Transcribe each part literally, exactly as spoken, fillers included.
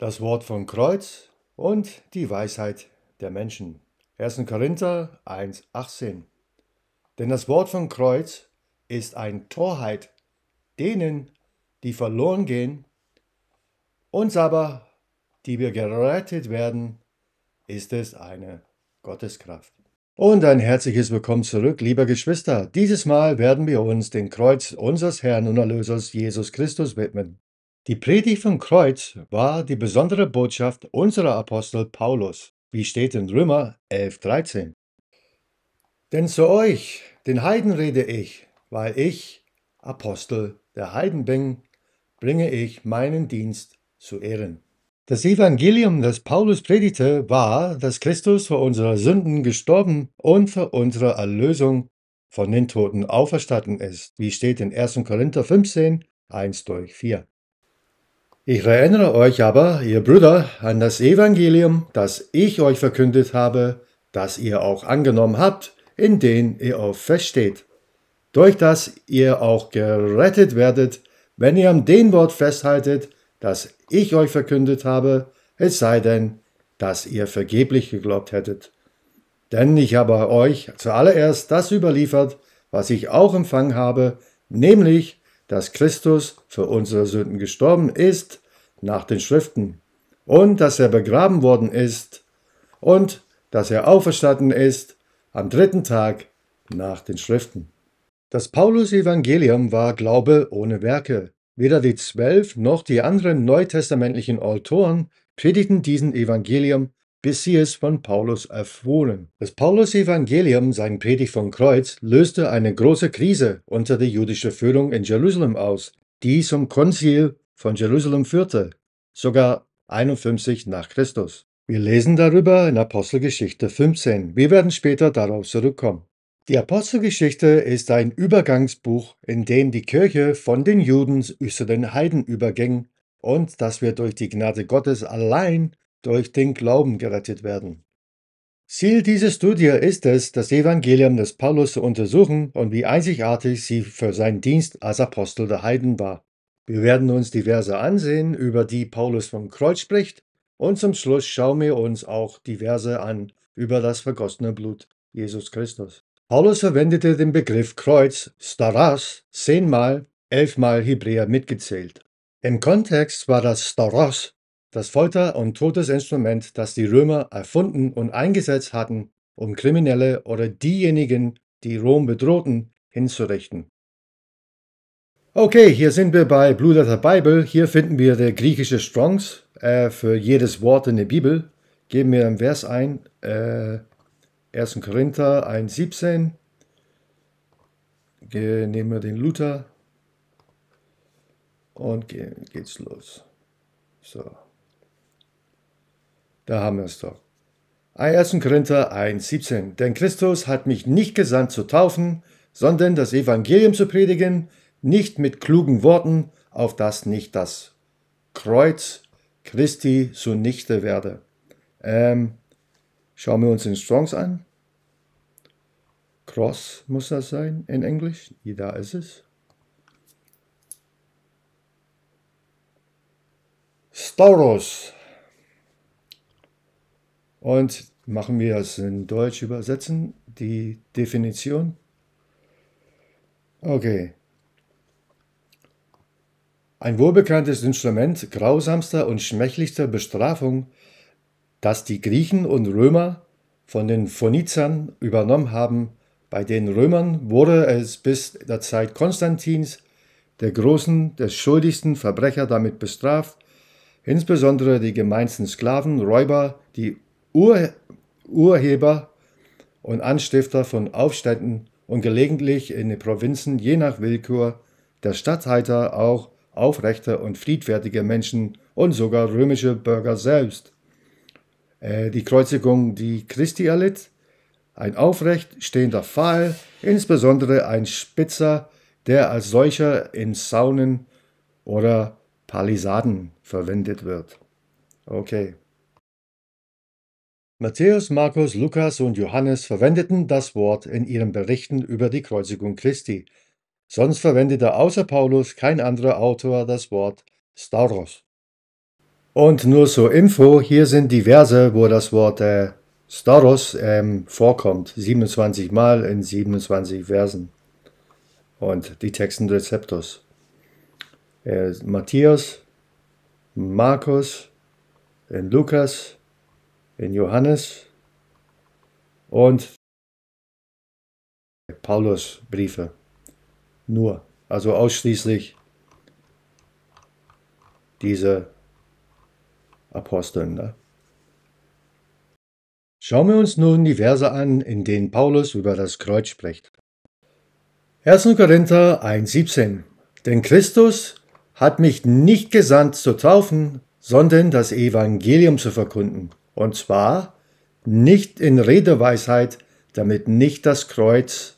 das Wort vom Kreuz und die Weisheit der Menschen. erster Korinther eins, achtzehn. Denn das Wort vom Kreuz ist eine Torheit denen, die verloren gehen. Uns aber, die wir gerettet werden, ist es eine Gotteskraft. Und ein herzliches Willkommen zurück, liebe Geschwister. Dieses Mal werden wir uns dem Kreuz unseres Herrn und Erlösers Jesus Christus widmen. Die Predigt vom Kreuz war die besondere Botschaft unserer Apostel Paulus, wie steht in Römer elf, dreizehn. Denn zu euch, den Heiden, rede ich, weil ich Apostel der Heiden bin, bringe ich meinen Dienst zu Ehren. Das Evangelium, das Paulus predigte, war, dass Christus für unsere Sünden gestorben und für unsere Erlösung von den Toten auferstanden ist, wie steht in erster Korinther fünfzehn, eins durch vier. Ich erinnere euch aber, ihr Brüder, an das Evangelium, das ich euch verkündet habe, das ihr auch angenommen habt, in dem ihr auch feststeht, durch das ihr auch gerettet werdet, wenn ihr an dem Wort festhaltet, das ich euch verkündet habe, es sei denn, dass ihr vergeblich geglaubt hättet. Denn ich habe euch zuallererst das überliefert, was ich auch empfangen habe, nämlich, dass Christus für unsere Sünden gestorben ist, nach den Schriften, und dass er begraben worden ist, und dass er auferstanden ist, am dritten Tag, nach den Schriften. Das Paulus-Evangelium war Glaube ohne Werke. Weder die Zwölf noch die anderen neutestamentlichen Autoren predigten diesen Evangelium, bis sie es von Paulus erfuhren. Das Paulus-Evangelium, sein Predigt vom Kreuz, löste eine große Krise unter der jüdischen Führung in Jerusalem aus, die zum Konzil von Jerusalem führte, sogar einundfünfzig nach Christus. Wir lesen darüber in Apostelgeschichte fünfzehn. Wir werden später darauf zurückkommen. Die Apostelgeschichte ist ein Übergangsbuch, in dem die Kirche von den Juden zu den Heiden überging und dass wir durch die Gnade Gottes allein durch den Glauben gerettet werden. Ziel dieser Studie ist es, das Evangelium des Paulus zu untersuchen und wie einzigartig sie für seinen Dienst als Apostel der Heiden war. Wir werden uns die Verse ansehen, über die Paulus vom Kreuz spricht, und zum Schluss schauen wir uns auch die Verse an über das vergossene Blut Jesus Christus. Paulus verwendete den Begriff Kreuz, Stauros, zehnmal, elfmal Hebräer mitgezählt. Im Kontext war das Stauros das Folter- und Todesinstrument, das die Römer erfunden und eingesetzt hatten, um Kriminelle oder diejenigen, die Rom bedrohten, hinzurichten. Okay, hier sind wir bei Blue Letter Bible. Hier finden wir der griechische Strongs äh, für jedes Wort in der Bibel. Geben wir einen Vers ein. Äh, erster Korinther eins, siebzehn. Nehmen wir den Luther. Und geht's los. So. Da haben wir es doch. erster Korinther eins, siebzehn. Denn Christus hat mich nicht gesandt zu taufen, sondern das Evangelium zu predigen, nicht mit klugen Worten, auf das nicht das Kreuz Christi zunichte werde. Ähm, schauen wir uns den Strongs an. Cross muss das sein in Englisch. Hier, da ist es. Stauros. Und machen wir es in Deutsch übersetzen, die Definition. Okay. Ein wohlbekanntes Instrument grausamster und schmächlichster Bestrafung, das die Griechen und Römer von den Phönizern übernommen haben. Bei den Römern wurde es bis der Zeit Konstantins, der großen, der schuldigsten Verbrecher, damit bestraft, insbesondere die gemeinsten Sklaven, Räuber, die Ur- Urheber und Anstifter von Aufständen und gelegentlich in den Provinzen je nach Willkür der Statthalter auch aufrechte und friedfertige Menschen und sogar römische Bürger selbst. Äh, die Kreuzigung, die Christi erlitt, ein aufrecht stehender Pfahl, insbesondere ein Spitzer, der als solcher in Saunen oder Palisaden verwendet wird. Okay. Matthäus, Markus, Lukas und Johannes verwendeten das Wort in ihren Berichten über die Kreuzigung Christi. Sonst verwendete außer Paulus kein anderer Autor das Wort Stauros. Und nur zur Info, hier sind die Verse, wo das Wort äh, Stauros ähm, vorkommt, siebenundzwanzig Mal in siebenundzwanzig Versen. Und die Texten des Septus. Äh, Matthäus, Markus, in Lukas, in Johannes und Paulus Briefe. Nur, also ausschließlich diese Aposteln. Ne? Schauen wir uns nun die Verse an, in denen Paulus über das Kreuz spricht. erster Korinther eins siebzehn. Denn Christus hat mich nicht gesandt zu taufen, sondern das Evangelium zu verkünden. Und zwar nicht in Redeweisheit, damit nicht das Kreuz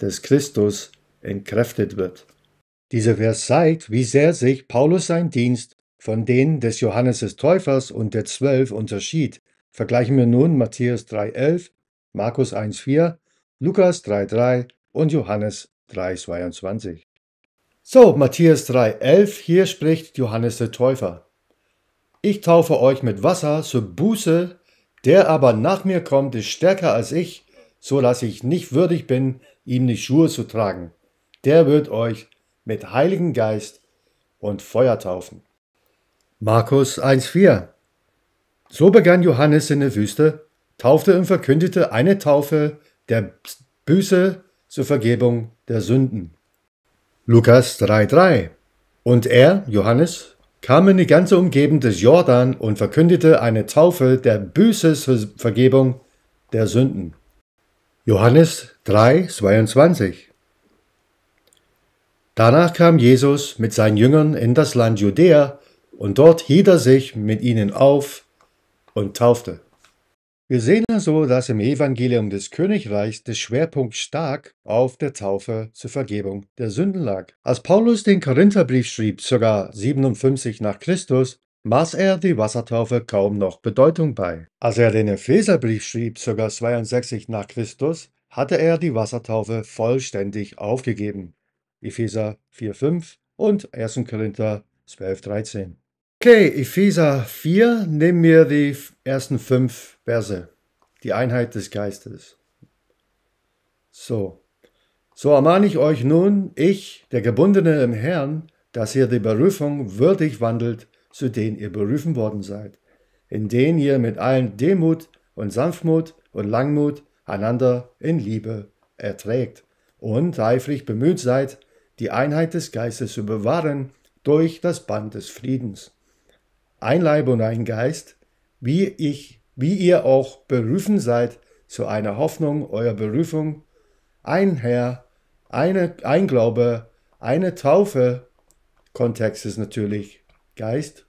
des Christus entkräftet wird. Dieser Vers zeigt, wie sehr sich Paulus sein Dienst von denen des Johannes des Täufers und der Zwölf unterschied. Vergleichen wir nun Matthäus drei elf, Markus eins vier, Lukas drei drei und Johannes drei zweiundzwanzig. So, Matthäus drei elf, hier spricht Johannes der Täufer. Ich taufe euch mit Wasser zur Buße, der aber nach mir kommt, ist stärker als ich, so dass ich nicht würdig bin, ihm die Schuhe zu tragen. Der wird euch mit Heiligen Geist und Feuer taufen. Markus eins vier. So begann Johannes in der Wüste, taufte und verkündete eine Taufe der Buße zur Vergebung der Sünden. Lukas drei drei. Und er, Johannes, kam in die ganze Umgebung des Jordan und verkündete eine Taufe der Buße zur Vergebung der Sünden. Johannes drei zweiundzwanzig. Danach kam Jesus mit seinen Jüngern in das Land Judäa, und dort hielt er sich mit ihnen auf und taufte. Wir sehen also, dass im Evangelium des Königreichs der Schwerpunkt stark auf der Taufe zur Vergebung der Sünden lag. Als Paulus den Korintherbrief schrieb, sogar siebenundfünfzig nach Christus, maß er die Wassertaufe kaum noch Bedeutung bei. Als er den Epheserbrief schrieb, sogar zweiundsechzig nach Christus, hatte er die Wassertaufe vollständig aufgegeben. Epheser vier fünf und erster Korinther zwölf dreizehn. Okay, Epheser vier, nehmen wir die ersten fünf Verse, die Einheit des Geistes. So, so ermahne ich euch nun, ich, der Gebundene im Herrn, dass ihr die Berufung würdig wandelt, zu denen ihr berufen worden seid, indem ihr mit allen Demut und Sanftmut und Langmut einander in Liebe erträgt und eifrig bemüht seid, die Einheit des Geistes zu bewahren durch das Band des Friedens. Ein Leib und ein Geist, wie ich, wie ihr auch berufen seid zu einer Hoffnung eurer Berufung, ein Herr, eine, ein Glaube, eine Taufe, Kontext ist natürlich Geist,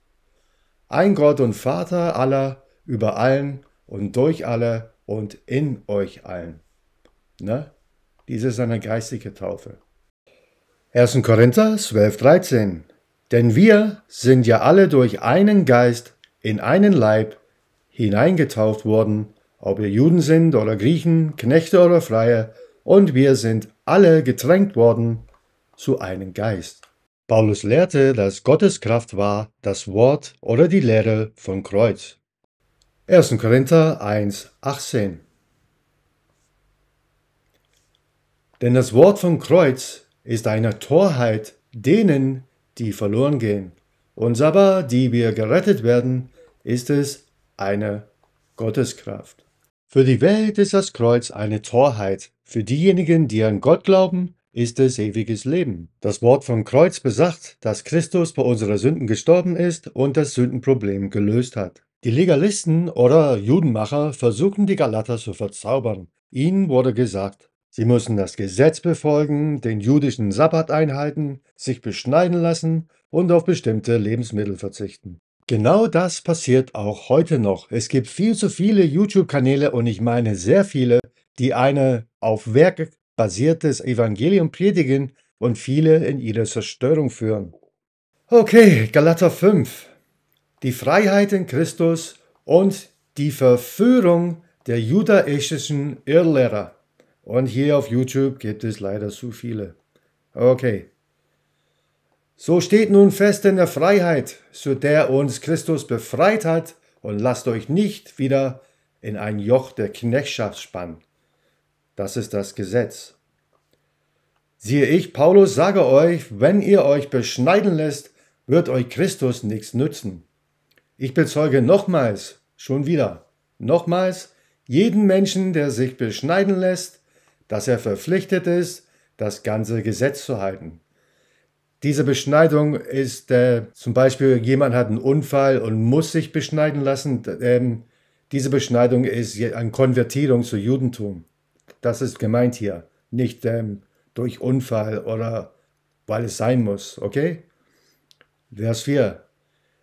ein Gott und Vater aller, über allen und durch alle und in euch allen. Ne? Dies ist eine geistige Taufe. erster Korinther zwölf dreizehn. Denn wir sind ja alle durch einen Geist in einen Leib hineingetauft worden, ob wir Juden sind oder Griechen, Knechte oder Freie, und wir sind alle getränkt worden zu einem Geist. Paulus lehrte, dass Gottes Kraft war das Wort oder die Lehre vom Kreuz. erster Korinther eins achtzehn. Denn das Wort vom Kreuz ist eine Torheit denen, die verloren gehen. Uns aber, die wir gerettet werden, ist es eine Gotteskraft. Für die Welt ist das Kreuz eine Torheit. Für diejenigen, die an Gott glauben, ist es ewiges Leben. Das Wort vom Kreuz besagt, dass Christus bei unseren Sünden gestorben ist und das Sündenproblem gelöst hat. Die Legalisten oder Judenmacher versuchten, die Galater zu verzaubern. Ihnen wurde gesagt, sie müssen das Gesetz befolgen, den jüdischen Sabbat einhalten, sich beschneiden lassen und auf bestimmte Lebensmittel verzichten. Genau das passiert auch heute noch. Es gibt viel zu viele YouTube-Kanäle, und ich meine sehr viele, die eine auf Werk basiertes Evangelium predigen und viele in ihre Zerstörung führen. Okay, Galater fünf. Die Freiheit in Christus und die Verführung der judaistischen Irrlehrer. Und hier auf YouTube gibt es leider zu viele. Okay. So steht nun fest in der Freiheit, zu der uns Christus befreit hat, und lasst euch nicht wieder in ein Joch der Knechtschaft spannen. Das ist das Gesetz. Siehe, ich, Paulus, sage euch, wenn ihr euch beschneiden lässt, wird euch Christus nichts nützen. Ich bezeuge nochmals, schon wieder, nochmals, jeden Menschen, der sich beschneiden lässt, dass er verpflichtet ist, das ganze Gesetz zu halten. Diese Beschneidung ist, äh, zum Beispiel jemand hat einen Unfall und muss sich beschneiden lassen. Ähm, diese Beschneidung ist eine Konvertierung zu Judentum. Das ist gemeint hier, nicht ähm, durch Unfall oder weil es sein muss, okay? Vers vier.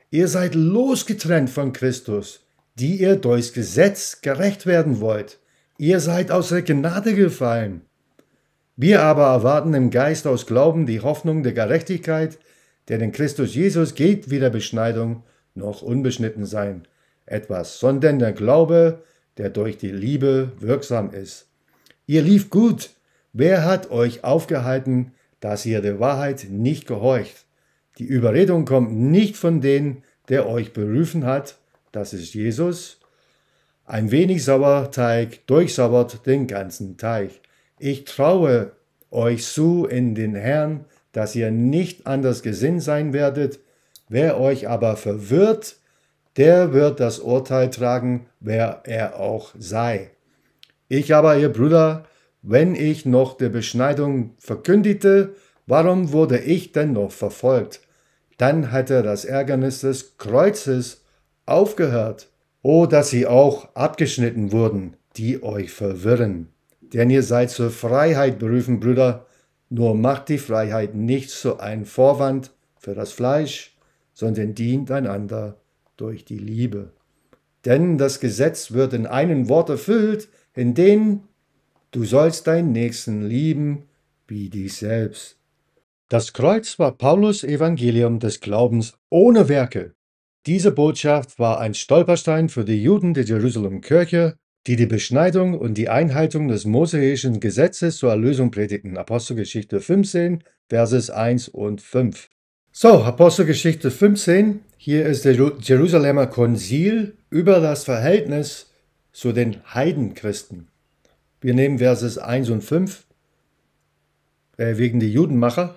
Ihr seid losgetrennt von Christus, die ihr durchs Gesetz gerecht werden wollt. Ihr seid aus der Gnade gefallen. Wir aber erwarten im Geist aus Glauben die Hoffnung der Gerechtigkeit, denn in Christus Jesus geht weder Beschneidung noch unbeschnitten sein etwas, sondern der Glaube, der durch die Liebe wirksam ist. Ihr lief gut. Wer hat euch aufgehalten, dass ihr der Wahrheit nicht gehorcht? Die Überredung kommt nicht von denen, der euch berufen hat, das ist Jesus. Ein wenig Sauerteig durchsaubert den ganzen Teig. Ich traue euch zu in den Herrn, dass ihr nicht anders gesinnt sein werdet. Wer euch aber verwirrt, der wird das Urteil tragen, wer er auch sei. Ich aber, ihr Brüder, wenn ich noch der Beschneidung verkündigte, warum wurde ich denn noch verfolgt? Dann hätte das Ärgernis des Kreuzes aufgehört. O, dass sie auch abgeschnitten wurden, die euch verwirren. Denn ihr seid zur Freiheit berufen, Brüder, nur macht die Freiheit nicht zu einem Vorwand für das Fleisch, sondern dient einander durch die Liebe. Denn das Gesetz wird in einem Wort erfüllt, in dem du sollst deinen Nächsten lieben wie dich selbst. Das Kreuz war Paulus' Evangelium des Glaubens ohne Werke. Diese Botschaft war ein Stolperstein für die Juden der Jerusalem-Kirche, die die Beschneidung und die Einhaltung des mosaischen Gesetzes zur Erlösung predigten. Apostelgeschichte fünfzehn, Verses eins und fünf. So, Apostelgeschichte fünfzehn, hier ist der Jerusalemer Konzil über das Verhältnis zu den Heidenchristen. Wir nehmen Verses eins und fünf äh, wegen der Judenmacher.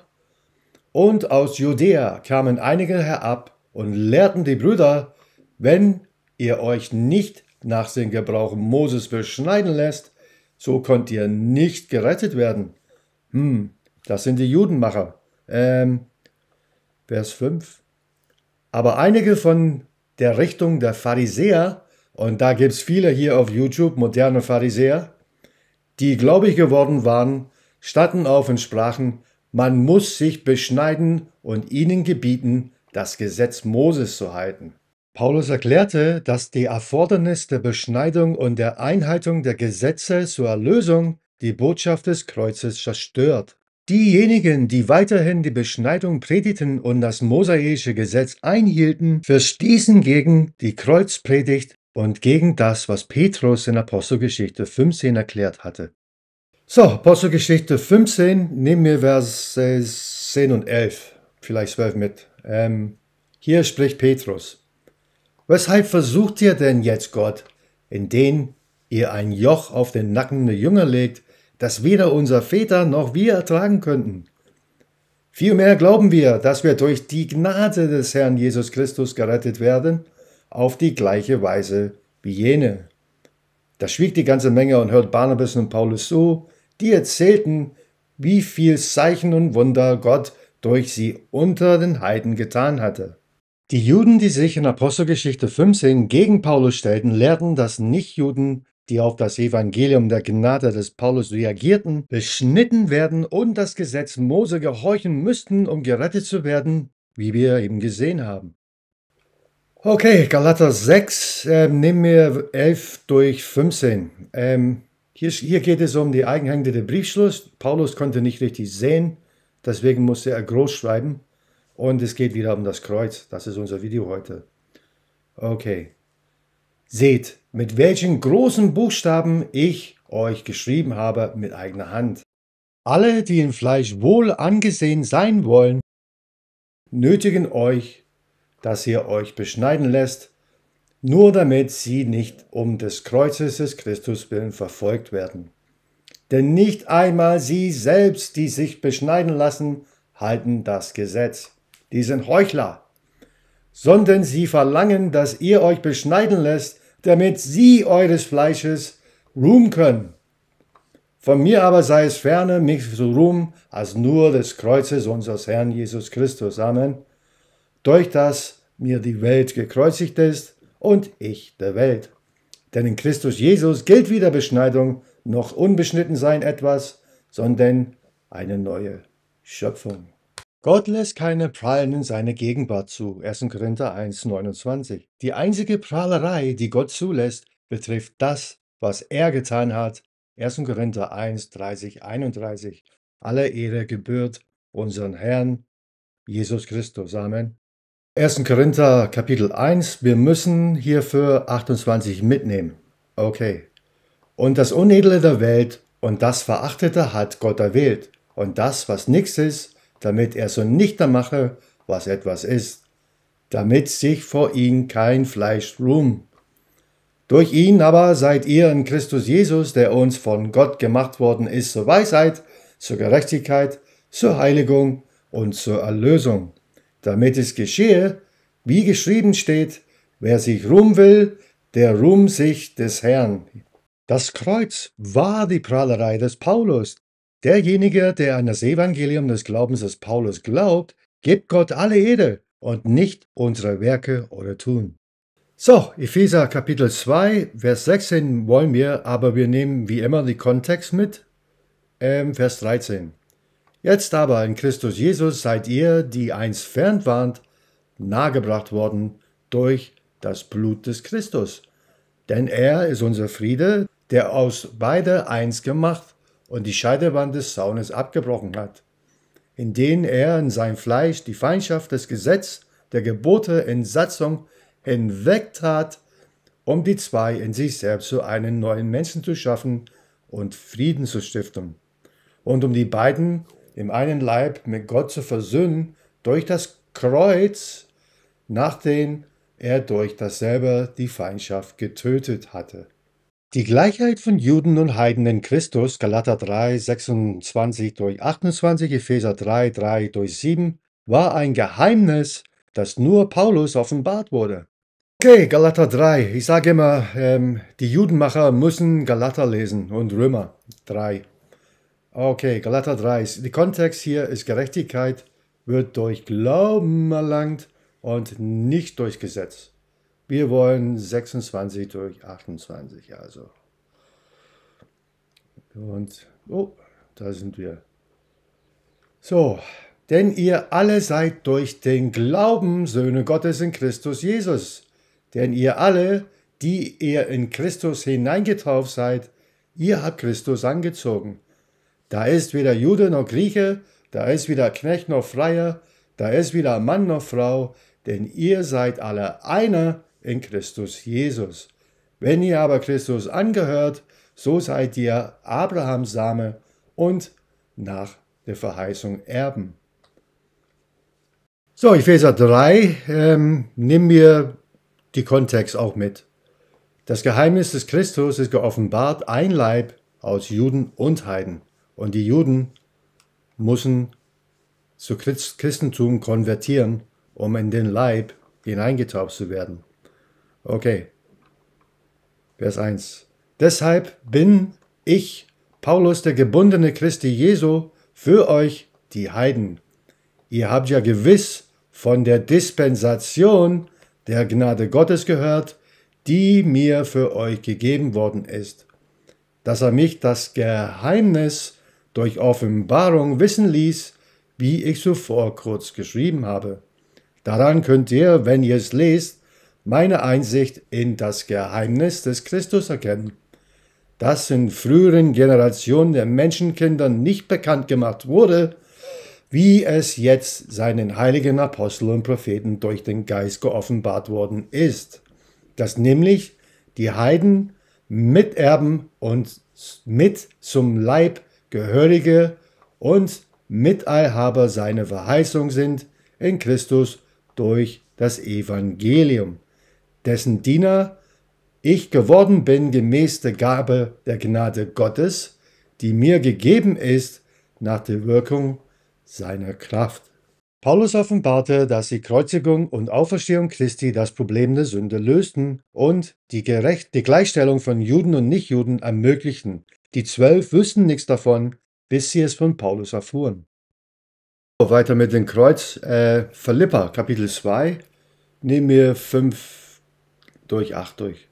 Und aus Judäa kamen einige herab und lehrten die Brüder, wenn ihr euch nicht nach dem Gebrauch Moses beschneiden lässt, so könnt ihr nicht gerettet werden. Hm, das sind die Judenmacher. Ähm, Vers fünf. Aber einige von der Richtung der Pharisäer, und da gibt es viele hier auf YouTube, moderne Pharisäer, die gläubig geworden waren, standen auf und sprachen, man muss sich beschneiden und ihnen gebieten, das Gesetz Moses zu halten. Paulus erklärte, dass die Erfordernis der Beschneidung und der Einhaltung der Gesetze zur Erlösung die Botschaft des Kreuzes zerstört. Diejenigen, die weiterhin die Beschneidung predigten und das mosaische Gesetz einhielten, verstießen gegen die Kreuzpredigt und gegen das, was Petrus in Apostelgeschichte fünfzehn erklärt hatte. So, Apostelgeschichte fünfzehn, nehmen wir Verse zehn und elf, vielleicht zwölf mit. Ähm, hier spricht Petrus. Weshalb versucht ihr denn jetzt Gott, indem ihr ein Joch auf den Nacken der Jünger legt, das weder unser Väter noch wir ertragen könnten? Vielmehr glauben wir, dass wir durch die Gnade des Herrn Jesus Christus gerettet werden, auf die gleiche Weise wie jene. Da schwieg die ganze Menge und hört Barnabas und Paulus zu, die erzählten, wie viel Zeichen und Wunder Gott durch sie unter den Heiden getan hatte. Die Juden, die sich in Apostelgeschichte fünfzehn gegen Paulus stellten, lehrten, dass Nichtjuden, die auf das Evangelium der Gnade des Paulus reagierten, beschnitten werden und das Gesetz Mose gehorchen müssten, um gerettet zu werden, wie wir eben gesehen haben. Okay, Galater sechs, äh, nehmen wir elf durch fünfzehn. Ähm, hier, hier geht es um die Eigenhände der Briefschluss. Paulus konnte nicht richtig sehen, deswegen musste er groß schreiben. Und es geht wieder um das Kreuz. Das ist unser Video heute. Okay. Seht, mit welchen großen Buchstaben ich euch geschrieben habe mit eigener Hand. Alle, die im Fleisch wohl angesehen sein wollen, nötigen euch, dass ihr euch beschneiden lässt, nur damit sie nicht um des Kreuzes des Christus willen verfolgt werden. Denn nicht einmal sie selbst, die sich beschneiden lassen, halten das Gesetz. Die sind Heuchler, sondern sie verlangen, dass ihr euch beschneiden lässt, damit sie eures Fleisches ruhen können. Von mir aber sei es ferne, mich zu ruhen, als nur des Kreuzes unseres Herrn Jesus Christus. Amen. Durch das mir die Welt gekreuzigt ist und ich der Welt. Denn in Christus Jesus gilt weder Beschneidung noch unbeschnitten sein etwas, sondern eine neue Schöpfung. Gott lässt keine Prahlen in seine Gegenwart zu. erster Korinther eins, neunundzwanzig. Die einzige Prahlerei, die Gott zulässt, betrifft das, was er getan hat. erster Korinther eins, dreißig, einunddreißig. Alle Ehre gebührt unseren Herrn Jesus Christus. Amen. erster Korinther Kapitel eins. Wir müssen hierfür achtundzwanzig mitnehmen. Okay. Und das Unedle der Welt und das Verachtete hat Gott erwählt. Und das, was nichts ist, damit er so nicht da mache, was etwas ist, damit sich vor ihm kein Fleisch ruhm. Durch ihn aber seid ihr in Christus Jesus, der uns von Gott gemacht worden ist, zur Weisheit, zur Gerechtigkeit, zur Heiligung und zur Erlösung, damit es geschehe, wie geschrieben steht, wer sich ruhm will, der ruhm sich des Herrn. Das Kreuz war die Prahlerei des Paulus. Derjenige, der an das Evangelium des Glaubens des Paulus glaubt, gibt Gott alle Ehre und nicht unsere Werke oder Tun. So, Epheser Kapitel zwei, Vers sechzehn wollen wir, aber wir nehmen wie immer den Kontext mit, ähm, Vers dreizehn. Jetzt aber in Christus Jesus seid ihr, die einst fern waren, nahegebracht worden durch das Blut des Christus. Denn er ist unser Friede, der aus beide eins gemacht und die Scheidewand des Zaunes abgebrochen hat, in denen er in sein Fleisch die Feindschaft des Gesetzes, der Gebote in Satzung hinwegtat, um die zwei in sich selbst zu einem neuen Menschen zu schaffen und Frieden zu stiften, und um die beiden im einen Leib mit Gott zu versöhnen durch das Kreuz, nachdem er durch dasselbe die Feindschaft getötet hatte. Die Gleichheit von Juden und Heiden in Christus, Galater drei, sechsundzwanzig durch achtundzwanzig, Epheser drei, drei durch sieben, war ein Geheimnis, das nur Paulus offenbart wurde. Okay, Galater drei. Ich sage immer, ähm, die Judenmacher müssen Galater lesen und Römer drei. Okay, Galater drei. Der Kontext hier ist: Gerechtigkeit wird durch Glauben erlangt und nicht durch Gesetz. Wir wollen sechsundzwanzig durch achtundzwanzig, also. Und, oh, da sind wir. So, denn ihr alle seid durch den Glauben Söhne Gottes in Christus Jesus. Denn ihr alle, die ihr in Christus hineingetauft seid, ihr habt Christus angezogen. Da ist weder Jude noch Grieche, da ist weder Knecht noch Freier, da ist weder Mann noch Frau, denn ihr seid alle einer in Christus Jesus. Wenn ihr aber Christus angehört, so seid ihr Abrahams Same und nach der Verheißung Erben. So, Epheser drei, ähm, nehmen wir die Kontext auch mit. Das Geheimnis des Christus ist geoffenbart, ein Leib aus Juden und Heiden. Und die Juden müssen zu Christentum konvertieren, um in den Leib hineingetaucht zu werden. Okay, Vers eins. Deshalb bin ich, Paulus, der gebundene Christi Jesu, für euch, die Heiden. Ihr habt ja gewiss von der Dispensation der Gnade Gottes gehört, die mir für euch gegeben worden ist, dass er mich das Geheimnis durch Offenbarung wissen ließ, wie ich zuvor kurz geschrieben habe. Daran könnt ihr, wenn ihr es lest, meine Einsicht in das Geheimnis des Christus erkennen, das in früheren Generationen der Menschenkindern nicht bekannt gemacht wurde, wie es jetzt seinen heiligen Aposteln und Propheten durch den Geist geoffenbart worden ist, dass nämlich die Heiden Miterben und mit zum Leib Gehörige und Miteilhaber seiner Verheißung sind, in Christus durch das Evangelium, dessen Diener ich geworden bin gemäß der Gabe der Gnade Gottes, die mir gegeben ist nach der Wirkung seiner Kraft. Paulus offenbarte, dass die Kreuzigung und Auferstehung Christi das Problem der Sünde lösten und die, Gerecht, die Gleichstellung von Juden und Nichtjuden ermöglichten. Die Zwölf wüssten nichts davon, bis sie es von Paulus erfuhren. Weiter mit dem Kreuz. Äh, Philipper, Kapitel zwei, nehmen wir fünf durch acht durch.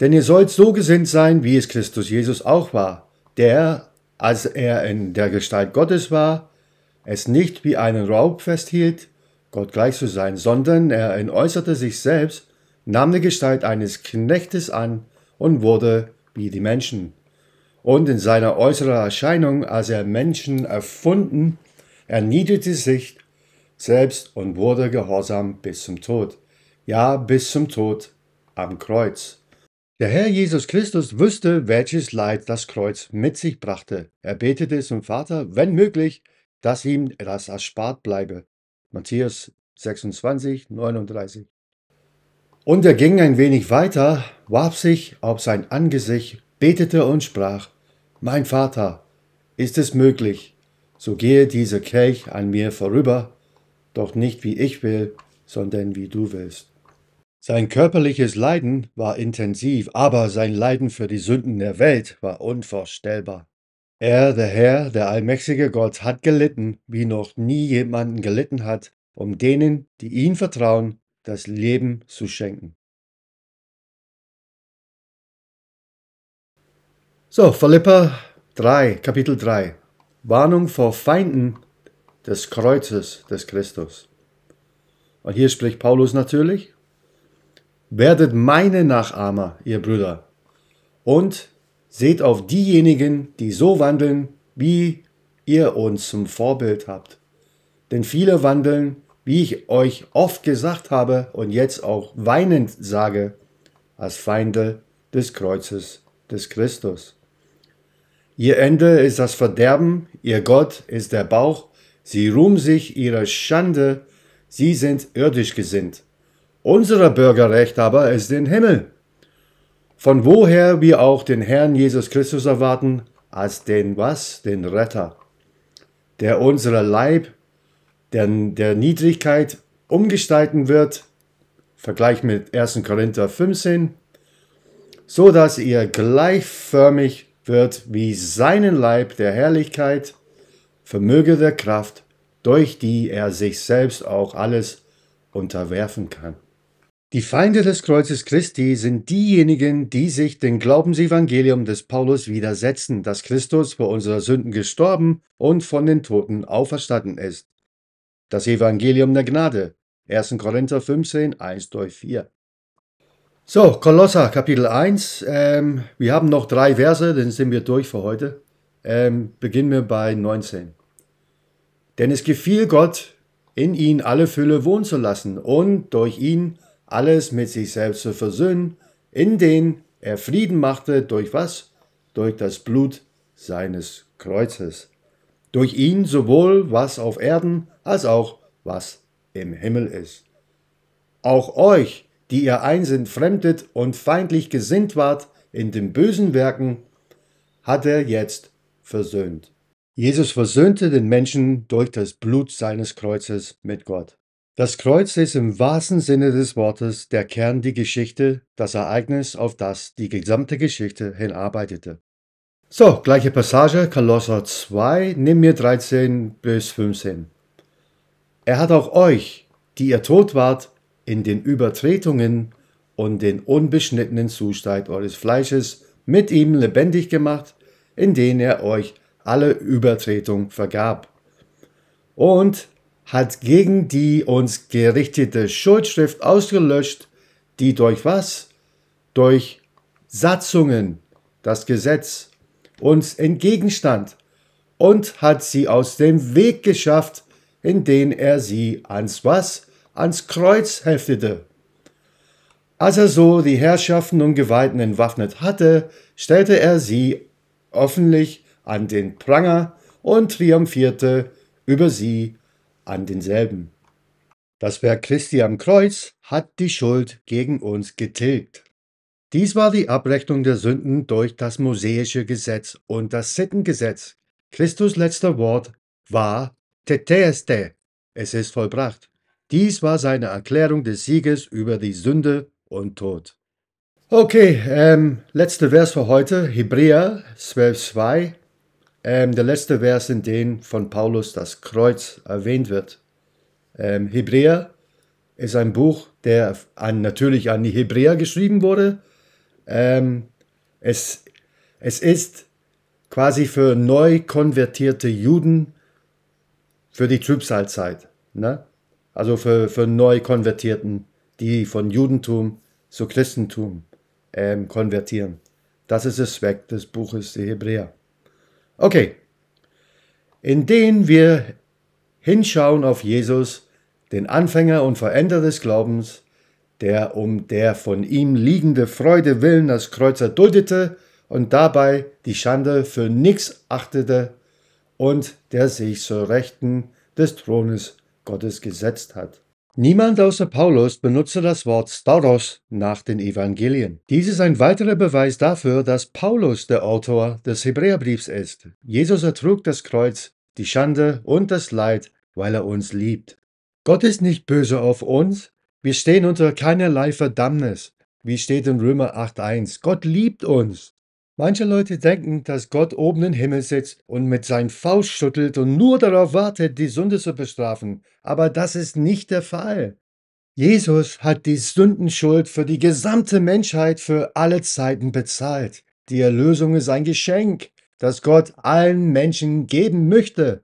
Denn ihr sollt so gesinnt sein, wie es Christus Jesus auch war, der, als er in der Gestalt Gottes war, es nicht wie einen Raub festhielt, Gott gleich zu sein, sondern er entäußerte sich selbst, nahm die Gestalt eines Knechtes an und wurde wie die Menschen. Und in seiner äußeren Erscheinung, als er Menschen erfunden, erniedrigte sich selbst und wurde gehorsam bis zum Tod. Ja, bis zum Tod am Kreuz. Der Herr Jesus Christus wusste, welches Leid das Kreuz mit sich brachte. Er betete zum Vater, wenn möglich, dass ihm das erspart bleibe. Matthäus sechsundzwanzig, neununddreißig. Und er ging ein wenig weiter, warf sich auf sein Angesicht, betete und sprach, mein Vater, ist es möglich, so gehe dieser Kelch an mir vorüber, doch nicht wie ich will, sondern wie du willst. Sein körperliches Leiden war intensiv, aber sein Leiden für die Sünden der Welt war unvorstellbar. Er, der Herr, der allmächtige Gott, hat gelitten, wie noch nie jemanden gelitten hat, um denen, die ihm vertrauen, das Leben zu schenken. So, Philipper drei, Kapitel drei. Warnung vor Feinden des Kreuzes des Christus. Und hier spricht Paulus natürlich. Werdet meine Nachahmer, ihr Brüder, und seht auf diejenigen, die so wandeln, wie ihr uns zum Vorbild habt. Denn viele wandeln, wie ich euch oft gesagt habe und jetzt auch weinend sage, als Feinde des Kreuzes des Christus. Ihr Ende ist das Verderben, ihr Gott ist der Bauch, sie ruhen sich ihrer Schande, sie sind irdisch gesinnt. Unser Bürgerrecht aber ist im Himmel, von woher wir auch den Herrn Jesus Christus erwarten, als den was? Den Retter, der unsere Leib der, der Niedrigkeit umgestalten wird, Vergleich mit ersten Korinther fünfzehn, so dass ihr gleichförmig wird wie seinen Leib der Herrlichkeit, vermöge der Kraft, durch die er sich selbst auch alles unterwerfen kann. Die Feinde des Kreuzes Christi sind diejenigen, die sich dem Glaubensevangelium des Paulus widersetzen, dass Christus für unsere Sünden gestorben und von den Toten auferstanden ist. Das Evangelium der Gnade, ersten Korinther fünfzehn, eins durch vier. So, Kolosser, Kapitel eins. Ähm, wir haben noch drei Verse, dann sind wir durch für heute. Ähm, beginnen wir bei neunzehn. Denn es gefiel Gott, in ihn alle Fülle wohnen zu lassen und durch ihn alles mit sich selbst zu versöhnen, indem er Frieden machte, durch was? Durch das Blut seines Kreuzes. Durch ihn sowohl was auf Erden, als auch was im Himmel ist. Auch euch, die ihr einst fremdet und feindlich gesinnt wart in den bösen Werken, hat er jetzt versöhnt. Jesus versöhnte den Menschen durch das Blut seines Kreuzes mit Gott. Das Kreuz ist im wahrsten Sinne des Wortes der Kern der Geschichte, das Ereignis, auf das die gesamte Geschichte hinarbeitete. So, gleiche Passage, Kolosser zwei, nimm mir dreizehn bis fünfzehn. Er hat auch euch, die ihr tot wart, in den Übertretungen und den unbeschnittenen Zustand eures Fleisches mit ihm lebendig gemacht, indem er euch alle Übertretung vergab. Und hat gegen die uns gerichtete Schuldschrift ausgelöscht, die durch was? Durch Satzungen, das Gesetz, uns entgegenstand und hat sie aus dem Weg geschafft, indem er sie ans was? Ans Kreuz heftete. Als er so die Herrschaften und Gewalten entwaffnet hatte, stellte er sie öffentlich an den Pranger und triumphierte über sie an denselben. Das Werk Christi am Kreuz hat die Schuld gegen uns getilgt. Dies war die Abrechnung der Sünden durch das mosaische Gesetz und das Sittengesetz. Christus' letzter Wort war Tetelestai, es ist vollbracht. Dies war seine Erklärung des Sieges über die Sünde und Tod. Okay, ähm, letzter Vers für heute, Hebräer zwölf, zwei. Ähm, der letzte Vers, in dem von Paulus das Kreuz erwähnt wird. Ähm, Hebräer ist ein Buch, der an, natürlich an die Hebräer geschrieben wurde. Ähm, es, es ist quasi für neu konvertierte Juden für die Trübsalzeit, ne? Also für, für neu konvertierten, die von Judentum zu Christentum ähm, konvertieren. Das ist der Zweck des Buches der Hebräer. Okay, indem wir hinschauen auf Jesus, den Anfänger und Vollender des Glaubens, der um der von ihm liegende Freude willen das Kreuz erduldete und dabei die Schande für nichts achtete und der sich zur Rechten des Thrones Gottes gesetzt hat. Niemand außer Paulus benutzte das Wort Stauros nach den Evangelien. Dies ist ein weiterer Beweis dafür, dass Paulus der Autor des Hebräerbriefs ist. Jesus ertrug das Kreuz, die Schande und das Leid, weil er uns liebt. Gott ist nicht böse auf uns. Wir stehen unter keinerlei Verdammnis, wie steht in Römer acht, eins. Gott liebt uns. Manche Leute denken, dass Gott oben im Himmel sitzt und mit seinen Faust schüttelt und nur darauf wartet, die Sünde zu bestrafen. Aber das ist nicht der Fall. Jesus hat die Sündenschuld für die gesamte Menschheit für alle Zeiten bezahlt. Die Erlösung ist ein Geschenk, das Gott allen Menschen geben möchte.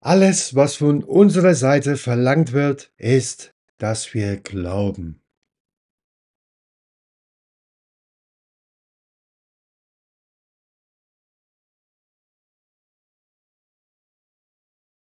Alles, was von unserer Seite verlangt wird, ist, dass wir glauben.